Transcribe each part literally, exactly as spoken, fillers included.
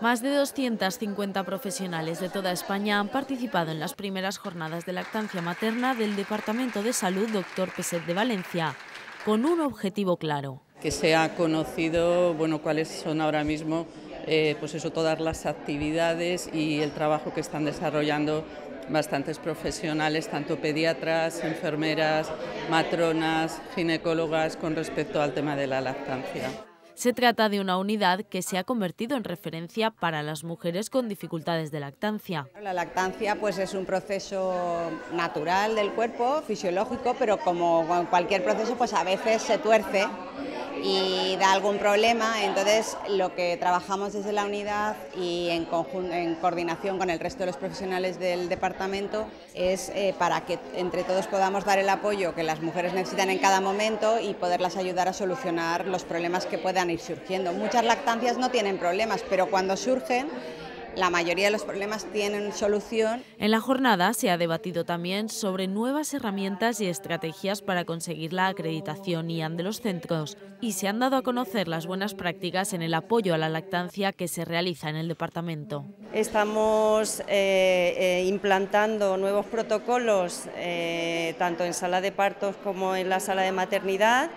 Más de doscientos cincuenta profesionales de toda España han participado en las primeras jornadas de lactancia materna del Departamento de Salud Doctor Peset de Valencia, con un objetivo claro. Que se ha conocido, bueno, cuáles son ahora mismo eh, pues eso, todas las actividades y el trabajo que están desarrollando bastantes profesionales, tanto pediatras, enfermeras, matronas, ginecólogas, con respecto al tema de la lactancia. Se trata de una unidad que se ha convertido en referencia para las mujeres con dificultades de lactancia. La lactancia pues es un proceso natural del cuerpo, fisiológico, pero como cualquier proceso pues a veces se tuerce y da algún problema. Entonces lo que trabajamos desde la unidad y en, en coordinación con el resto de los profesionales del departamento es eh, para que entre todos podamos dar el apoyo que las mujeres necesitan en cada momento y poderlas ayudar a solucionar los problemas que puedan ir surgiendo. Muchas lactancias no tienen problemas, pero cuando surgen, la mayoría de los problemas tienen solución. En la jornada se ha debatido también sobre nuevas herramientas y estrategias para conseguir la acreditación I H A N de los centros y se han dado a conocer las buenas prácticas en el apoyo a la lactancia que se realiza en el departamento. Estamos eh, eh, implantando nuevos protocolos eh, tanto en sala de partos como en la sala de maternidad,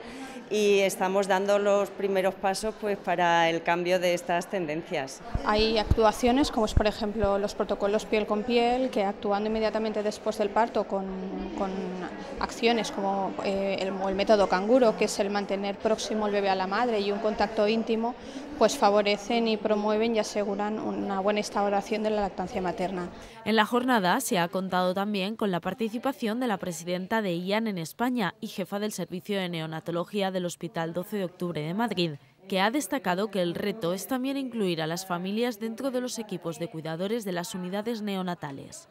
y estamos dando los primeros pasos pues, para el cambio de estas tendencias. Hay actuaciones como es por ejemplo los protocolos piel con piel, que actuando inmediatamente después del parto con, con acciones como eh, el, el método canguro, que es el mantener próximo el bebé a la madre y un contacto íntimo, pues favorecen y promueven y aseguran una buena instauración de la lactancia materna. En la jornada se ha contado también con la participación de la presidenta de I H A N en España y jefa del servicio de neonatología de el Hospital doce de Octubre de Madrid, que ha destacado que el reto es también incluir a las familias dentro de los equipos de cuidadores de las unidades neonatales.